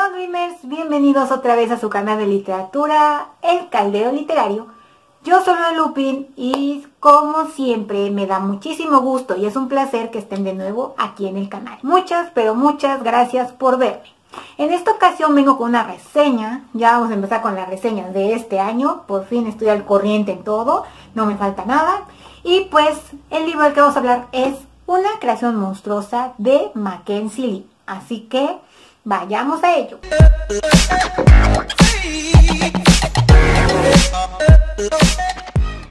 Hola Dreamers, bienvenidos otra vez a su canal de literatura, El Caldero Literario. Yo soy Lore Lupin y como siempre me da muchísimo gusto y es un placer que estén de nuevo aquí en el canal. Muchas, pero muchas gracias por verme. En esta ocasión vengo con una reseña, ya vamos a empezar con la reseña de este año, por fin estoy al corriente en todo, no me falta nada. Y pues el libro del que vamos a hablar es Una creación monstruosa de Mackenzie Lee, así que vayamos a ello.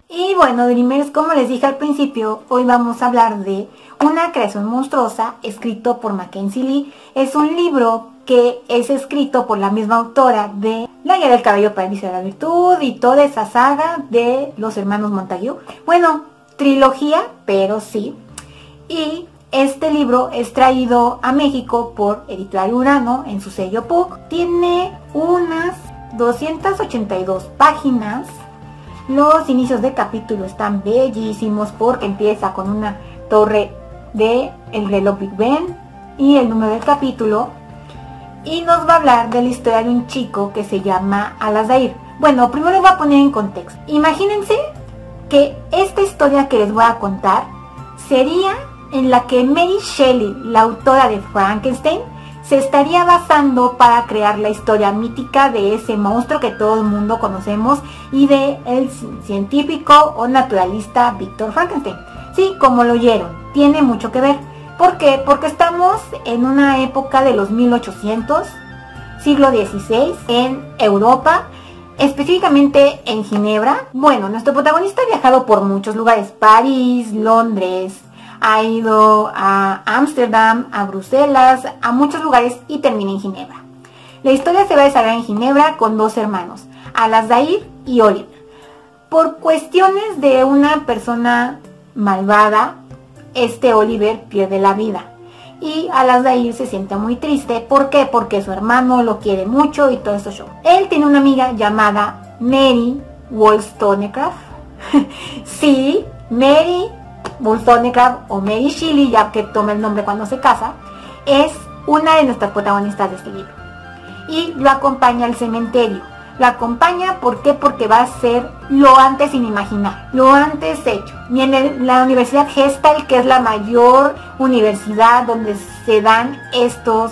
Y bueno, Dreamers, como les dije al principio, hoy vamos a hablar de Una creación monstruosa, escrito por Mackenzie Lee. Es un libro que es escrito por la misma autora de La Guía del Caballero para el vicio de la Virtud y toda esa saga de los hermanos Montague. Bueno, trilogía, pero sí. Y este libro es traído a México por Editorial Urano en su sello PUC. Tiene unas 282 páginas. Los inicios de capítulo están bellísimos porque empieza con una torre de el reloj Big Ben y el número del capítulo. Y nos va a hablar de la historia de un chico que se llama Alasdair. Bueno, primero les voy a poner en contexto. Imagínense que esta historia que les voy a contar sería en la que Mary Shelley, la autora de Frankenstein, se estaría basando para crear la historia mítica de ese monstruo que todo el mundo conocemos y de el científico o naturalista Víctor Frankenstein. Sí, como lo oyeron, tiene mucho que ver. ¿Por qué? Porque estamos en una época de los 1800, siglo XVI, en Europa, específicamente en Ginebra. Bueno, nuestro protagonista ha viajado por muchos lugares, París, Londres, ha ido a Ámsterdam, a Bruselas, a muchos lugares y termina en Ginebra. La historia se va a desarrollar en Ginebra con dos hermanos, Alasdair y Oliver. Por cuestiones de una persona malvada, este Oliver pierde la vida. Y Alasdair se siente muy triste. ¿Por qué? Porque su hermano lo quiere mucho y todo eso. Él tiene una amiga llamada Mary Wollstonecraft. Sí, Mary Wollstonecraft o Mary Shelley, ya que toma el nombre cuando se casa, es una de nuestras protagonistas de este libro. Y lo acompaña al cementerio. Lo acompaña, ¿por qué? Porque va a ser lo antes sin imaginar, lo antes hecho. Y en la Universidad Gestalt, que es la mayor universidad donde se dan estos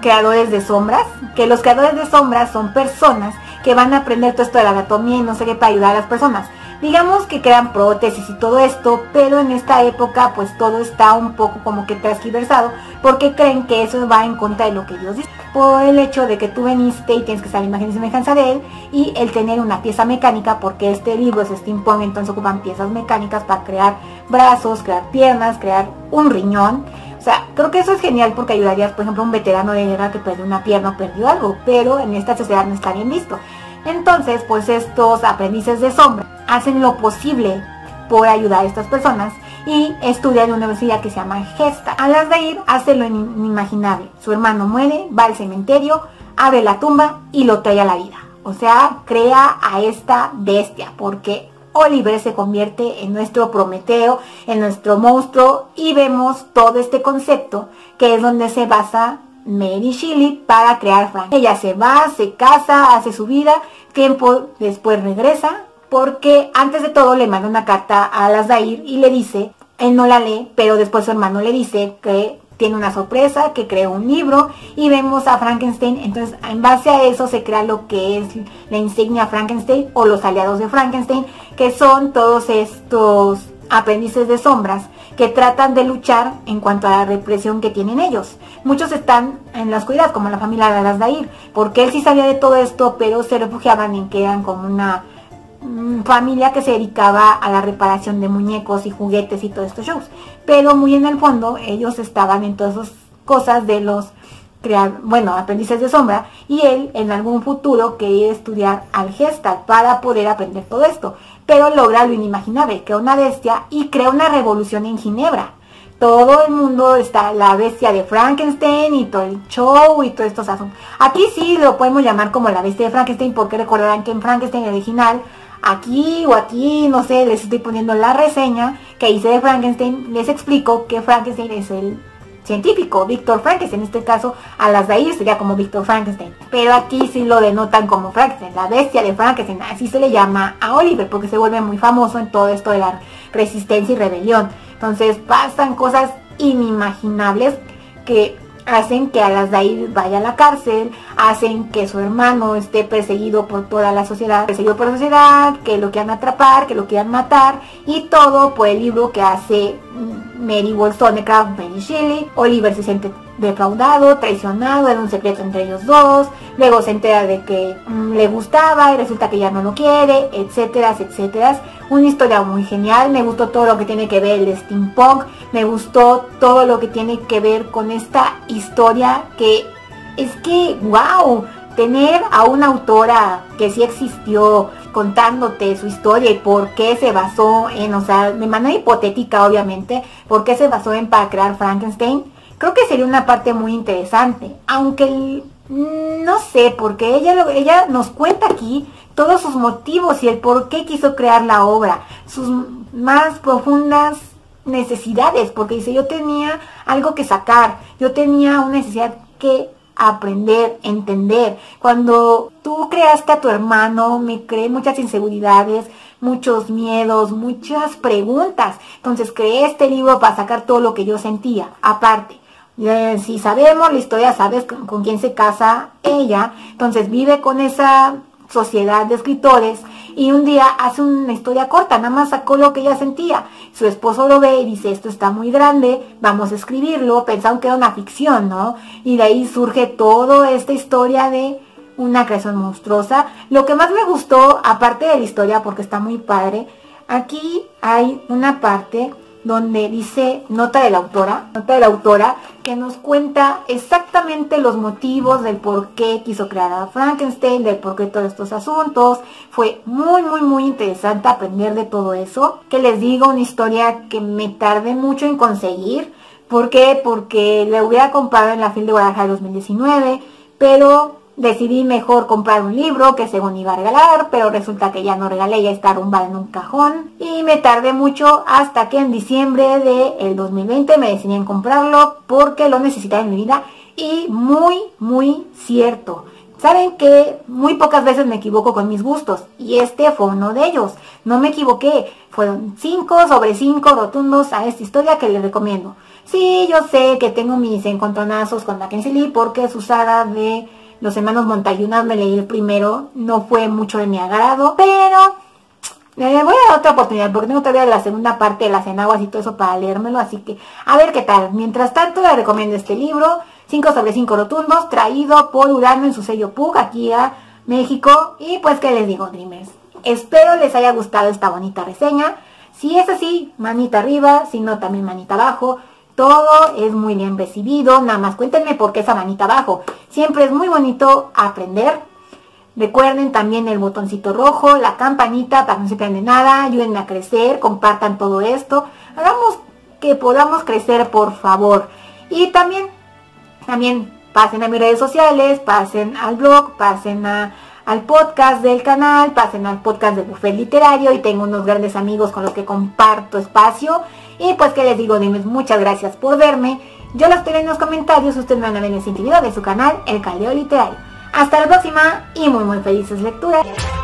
creadores de sombras, que los creadores de sombras son personas que van a aprender todo esto de la anatomía y no sé qué para ayudar a las personas. Digamos que crean prótesis y todo esto, pero en esta época pues todo está un poco como que transgiversado, porque creen que eso va en contra de lo que Dios dice. Por el hecho de que tú veniste y tienes que ser la imagen y semejanza de él, y el tener una pieza mecánica, porque este libro es steampunk, entonces ocupan piezas mecánicas para crear brazos, crear piernas, crear un riñón. O sea, creo que eso es genial porque ayudarías, por ejemplo, a un veterano de guerra que perdió una pierna o perdió algo, pero en esta sociedad no está bien visto. Entonces, pues estos aprendices de sombra hacen lo posible por ayudar a estas personas y estudia en una universidad que se llama Gesta. Alasdair hace lo inimaginable. Su hermano muere, va al cementerio, abre la tumba y lo trae a la vida. O sea, crea a esta bestia, porque Oliver se convierte en nuestro Prometeo, en nuestro monstruo, y vemos todo este concepto que es donde se basa Mary Shelley para crear Frank. Ella se va, se casa, hace su vida, tiempo después regresa, porque antes de todo le manda una carta a Alasdair y le dice, él no la lee, pero después su hermano le dice que tiene una sorpresa, que creó un libro, y vemos a Frankenstein. Entonces, en base a eso se crea lo que es la insignia Frankenstein o los aliados de Frankenstein, que son todos estos aprendices de sombras que tratan de luchar en cuanto a la represión que tienen ellos. Muchos están en la oscuridad, como la familia de Alasdair, porque él sí sabía de todo esto, pero se refugiaban en que eran como una familia que se dedicaba a la reparación de muñecos y juguetes y todos estos shows. Pero muy en el fondo, ellos estaban en todas esas cosas de los aprendices de sombra, y él en algún futuro quería estudiar al Gestalt para poder aprender todo esto, pero logra lo inimaginable, crea una bestia y crea una revolución en Ginebra. Todo el mundo está la bestia de Frankenstein y todo el show y todos estos asuntos. Aquí sí lo podemos llamar como la bestia de Frankenstein, porque recordarán que en Frankenstein original, aquí o aquí, no sé, les estoy poniendo la reseña que hice de Frankenstein, les explico que Frankenstein es el científico, Víctor Frankenstein. En este caso, Alasdair sería como Víctor Frankenstein, pero aquí sí lo denotan como Frankenstein, la bestia de Frankenstein, así se le llama a Oliver, porque se vuelve muy famoso en todo esto de la resistencia y rebelión. Entonces pasan cosas inimaginables que hacen que Alasdair vaya a la cárcel, hacen que su hermano esté perseguido por toda la sociedad, que lo quieran atrapar, que lo quieran matar, y todo por el libro que hace Mary Wollstonecraft, Mary Shelley. Oliver se siente defraudado, traicionado, era un secreto entre ellos dos, luego se entera de que le gustaba y resulta que ya no lo quiere, etcétera, etcétera. Una historia muy genial, me gustó todo lo que tiene que ver el steampunk, me gustó todo lo que tiene que ver con esta historia que es que wow, tener a una autora que sí existió contándote su historia y por qué se basó en, o sea, de manera hipotética obviamente, por qué se basó en para crear Frankenstein. Creo que sería una parte muy interesante, aunque no sé, porque ella nos cuenta aquí todos sus motivos y el por qué quiso crear la obra, sus más profundas necesidades, porque dice, yo tenía algo que sacar, yo tenía una necesidad que aprender, entender. Cuando tú creaste a tu hermano, me creé muchas inseguridades, muchos miedos, muchas preguntas, entonces creé este libro para sacar todo lo que yo sentía. Aparte, si sabemos la historia, sabes con quién se casa ella, entonces vive con esa sociedad de escritores y un día hace una historia corta, nada más sacó lo que ella sentía. Su esposo lo ve y dice, esto está muy grande, vamos a escribirlo, pensaron que era una ficción, ¿no? Y de ahí surge toda esta historia de Una creación monstruosa. Lo que más me gustó, aparte de la historia, porque está muy padre, aquí hay una parte donde dice nota de la autora, que nos cuenta exactamente los motivos del por qué quiso crear a Frankenstein, del por qué todos estos asuntos. Fue muy, muy, muy interesante aprender de todo eso. Que les digo, una historia que me tardé mucho en conseguir. ¿Por qué? Porque la hubiera comprado en la FIL de Guadalajara 2019, pero decidí mejor comprar un libro que según iba a regalar, pero resulta que ya no regalé, ya está arrumbada en un cajón. Y me tardé mucho hasta que en diciembre del 2020 me decidí en comprarlo porque lo necesitaba en mi vida. Y muy, muy cierto. Saben que muy pocas veces me equivoco con mis gustos y este fue uno de ellos. No me equivoqué, fueron 5/5 rotundos a esta historia que les recomiendo. Sí, yo sé que tengo mis encontronazos con Mackenzie Lee porque su saga de Los hermanos Montague, me leí el primero, no fue mucho de mi agrado, pero le voy a dar otra oportunidad porque tengo todavía la segunda parte de las enaguas y todo eso para leérmelo, así que a ver qué tal. Mientras tanto les recomiendo este libro, 5/5 rotundos, traído por Urano en su sello PUC aquí a México. Y pues qué les digo, Dreamers, espero les haya gustado esta bonita reseña. Si es así, manita arriba, si no también manita abajo. Todo es muy bien recibido, nada más cuéntenme por qué esa manita abajo. Siempre es muy bonito aprender. Recuerden también el botoncito rojo, la campanita para que no se pierdan de nada. Ayúdenme a crecer, compartan todo esto. Hagamos que podamos crecer, por favor. Y también pasen a mis redes sociales, pasen al blog, pasen al podcast del canal, pasen al podcast del Buffet Literario, y tengo unos grandes amigos con los que comparto espacio. Y pues que les digo, Dreamers, muchas gracias por verme. Yo las estoy en los comentarios, ustedes me van a ver en el siguiente video de su canal El Caldero Literario. Hasta la próxima y muy muy felices lecturas.